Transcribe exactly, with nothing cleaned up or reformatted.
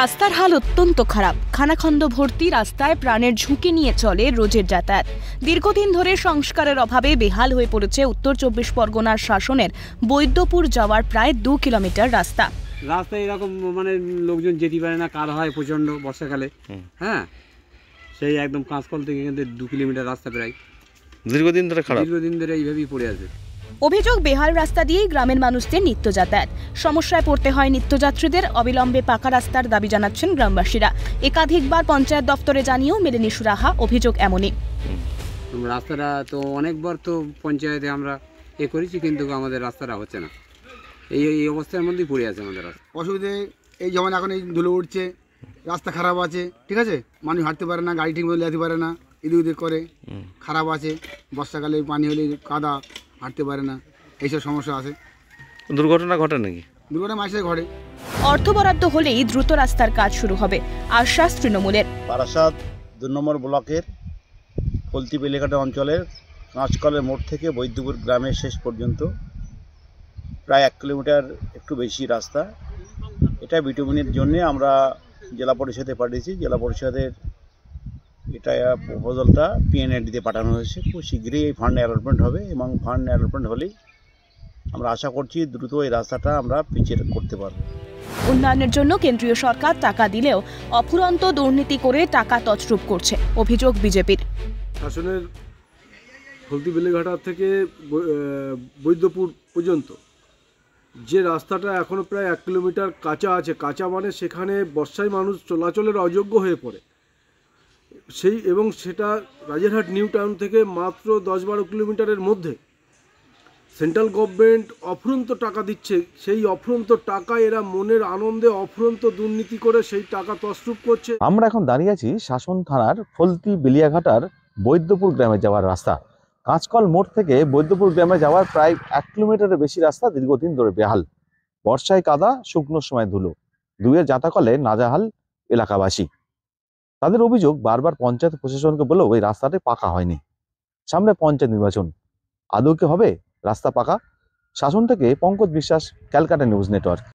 রাস্তার হাল অত্যন্ত খারাপ। খানাখন্দ ভর্তি রাস্তায় প্রাণের ঝুঁকি নিয়ে চলে রোজের যাতায়াত। দীর্ঘদিন ধরে সংস্কারের অভাবে বেহাল হয়ে পড়েছে উত্তর চব্বিশ পরগনার শাসনের বৈদ্যপুর যাওয়ার প্রায় দু কিলোমিটার রাস্তা। রাস্তায় এরকম মানে লোকজন যেতে পারে না, কাল হয় প্রচণ্ড বর্ষাকালে। হ্যাঁ, সেই একদম কাঁচকল থেকে কিন্তু দু কিলোমিটার রাস্তা প্রায় দীর্ঘদিন ধরে খারাপ, দীর্ঘদিন ধরে এইভাবেই পড়ে আছে। অভিযোগ, বেহাল রাস্তা দিয়েই গ্রামের মানুষদের নিত্য যাতায়াত, সমস্যায় পড়তে হয় নিত্যযাত্রীদের। অবিলম্বে পাকা রাস্তার দাবি জানাচ্ছেন গ্রামবাসীরা। একাধিকবার পঞ্চায়েত দপ্তরে জানিয়েও মেলেনি সুরাহা। অভিযোগ এমনই, রাস্তাটা তো অনেকবার তো পঞ্চায়েতে আমরা এ করেছি, কিন্তু আমাদের রাস্তাটা হচ্ছে না। এই এই অবস্থার মধ্যেই পড়ে আছে আমাদের রাস্তা। অসুবিধে এই যেমন এখন এই ধুলো উঠছে, রাস্তা খারাপ আছে, ঠিক আছে, মানুষ হাঁটতে পারে না, গাড়ি ঠিক মতো যেতে পারে না, এদিক ওদিক করে, খারাপ আছে। বর্ষাকালে পানি হলে কাদা, হাঁটতে পারে না, এইসব সমস্যা আছে। দুর্ঘটনা ঘটে নাকি? দুর্ঘটনা মাসে ঘটে। অর্থ বরাদ্দ হলেই দ্রুত রাস্তার কাজ শুরু হবে, আশ্বাস তৃণমূলের। বারাসাত দু নম্বর ব্লকের ফলতি বেলেঘাটা অঞ্চলের কাঁচকলের মোড় থেকে বৈদ্যপুর গ্রামের শেষ পর্যন্ত প্রায় এক কিলোমিটার একটু বেশি রাস্তা। এটা বিটুমিনের জন্যে আমরা জেলা পরিষদে পাঠিয়েছি। জেলা পরিষদের এটা প্রপোজালটা পিএনআরডিতে পাঠানো হয়েছে। খুব শীঘ্রই এই ফান্ড অ্যালটমেন্ট হবে, এবং ফান্ড অ্যালটমেন্ট হলেই আমরা আশা করছি দ্রুত এই রাস্তাটা আমরা পিচের করতে পারব। উন্নয়নের জন্য কেন্দ্রীয় সরকার টাকা দিলেও অফুরন্ত দুর্নীতি করে টাকা তছরূপ করছে, অভিযোগ বিজেপির। শাসনের হলদি বেলেঘাটা থেকে বৈদ্যপুর পর্যন্ত যে রাস্তাটা এখনও প্রায় এক কিলোমিটার কাঁচা আছে, কাঁচা মানে সেখানে বর্ষায় মানুষ চলাচলের অযোগ্য হয়ে পড়ে সেই, এবং সেটা রাজারহাট নিউ টাউন থেকে মাত্র দশ বারো কিলোমিটারের মধ্যে। সেন্ট্রাল গভর্নমেন্ট অফুরন্ত টাকা দিচ্ছে, সেই অফুরন্ত টাকা এরা মনের আনন্দে অফুরন্ত দুর্নীতি করে সেই টাকা তছরূপ করছে। আমরা এখন দাঁড়িয়ে আছি শাসন থানার ফলতি বেলিয়াঘাটার বৈদ্যপুর গ্রামে যাওয়ার রাস্তা। কাঁচকল মোড় থেকে বৈদ্যপুর গ্রামে যাওয়ার প্রায় এক কিলোমিটারের বেশি রাস্তা দীর্ঘদিন ধরে বেহাল। বর্ষায় কাদা, শুকনোর সময় ধুলো, দুয়ের যাতাকলে নাজাহাল এলাকাবাসী। তাদের অভিযোগ, বারবার পঞ্চায়েত প্রশাসনকে বলেও ওই রাস্তাটি পাকা হয়নি। সামনে পঞ্চায়েত নির্বাচন, আদৌ কি হবে রাস্তা পাকা? শাসন থেকে পঙ্কজ বিশ্বাস, ক্যালকাটা নিউজ নেটওয়ার্ক।